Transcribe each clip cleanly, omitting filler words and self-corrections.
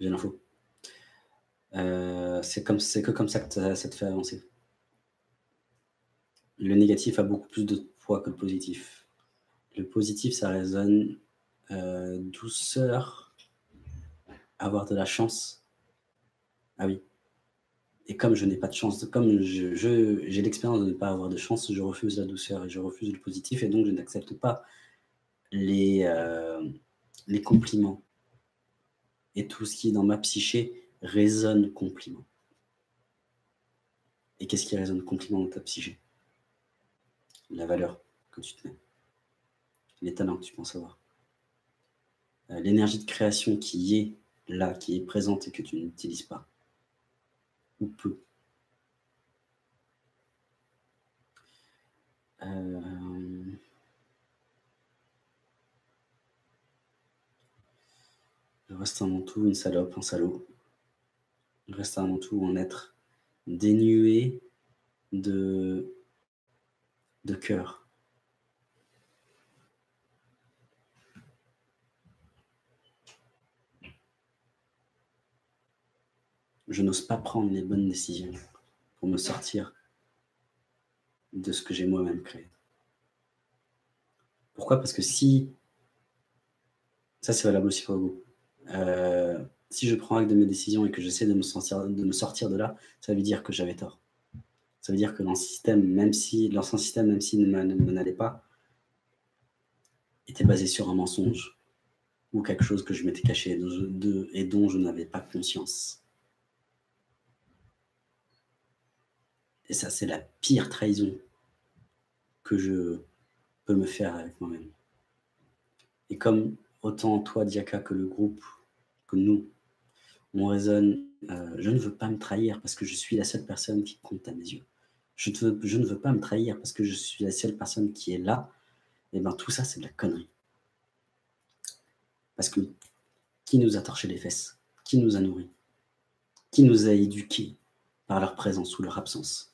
J'ai l'info. C'est comme ça que ça te fait avancer. Le négatif a beaucoup plus de poids que le positif. Le positif, ça résonne douceur, avoir de la chance. Ah oui. Et comme je n'ai pas de chance, comme j'ai l'expérience de ne pas avoir de chance, je refuse la douceur et je refuse le positif. Et donc, je n'accepte pas les compliments. Et tout ce qui est dans ma psyché résonne compliment. Et qu'est-ce qui résonne compliment dans ta psyché? La valeur que tu te mets, les talents que tu penses avoir, l'énergie de création qui est là, qui est présente et que tu n'utilises pas, ou peu. Je reste un tout, une salope, un salaud. Je reste un tout, un être dénué de cœur. Je n'ose pas prendre les bonnes décisions pour me sortir de ce que j'ai moi-même créé. Pourquoi? Parce que si... Ça, c'est valable aussi pour vous. Si je prends acte de mes décisions et que j'essaie de me sortir de là, ça veut dire que j'avais tort. Ça veut dire que l'ancien système, même s'il ne n'allait pas, était basé sur un mensonge ou quelque chose que je m'étais caché et dont je n'avais pas conscience. Et ça, c'est la pire trahison que je peux me faire avec moi-même. Et comme autant toi, Diaka, que le groupe, que nous, on raisonne, je ne veux pas me trahir parce que je suis la seule personne qui compte à mes yeux. Je ne veux pas me trahir parce que je suis la seule personne qui est là. Et bien tout ça, c'est de la connerie. Parce que qui nous a torché les fesses? Qui nous a nourris? Qui nous a éduqués par leur présence ou leur absence?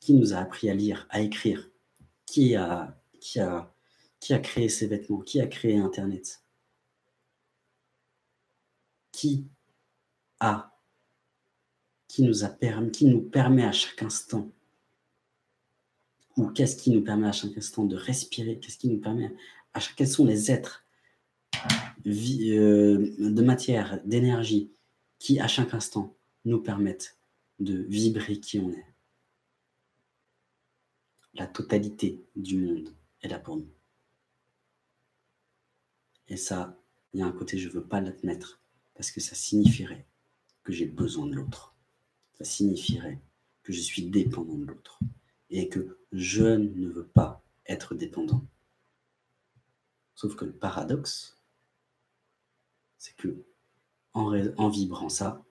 Qui nous a appris à lire, à écrire? Qui a créé ces vêtements? Qui a créé Internet? Qui nous permet à chaque instant? Ou qu'est-ce qui nous permet à chaque instant de respirer? Qu'est-ce qui nous permet à chaque... Quels sont les êtres de matière, d'énergie qui, à chaque instant, nous permettent de vibrer qui on est? La totalité du monde est là pour nous. Et ça, il y a un côté, je ne veux pas l'admettre, parce que ça signifierait que j'ai besoin de l'autre. Ça signifierait que je suis dépendant de l'autre et que je ne veux pas être dépendant. Sauf que le paradoxe, c'est que en vibrant ça,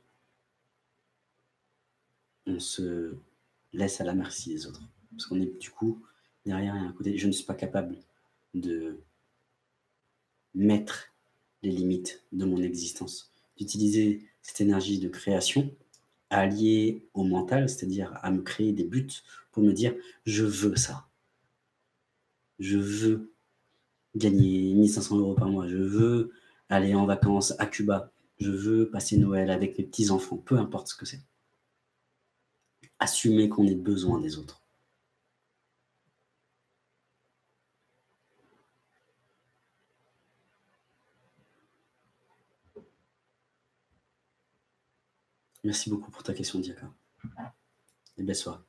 on se laisse à la merci des autres. Parce qu'on est du coup, derrière, il y a un côté, je ne suis pas capable de mettre les limites de mon existence, d'utiliser cette énergie de création alliée au mental, c'est-à-dire à me créer des buts pour me dire « je veux ça, je veux gagner 1 500 € par mois, je veux aller en vacances à Cuba, je veux passer Noël avec mes petits-enfants, peu importe ce que c'est. » Assumer qu'on ait besoin des autres. Merci beaucoup pour ta question, Diaka. Et belle soirée.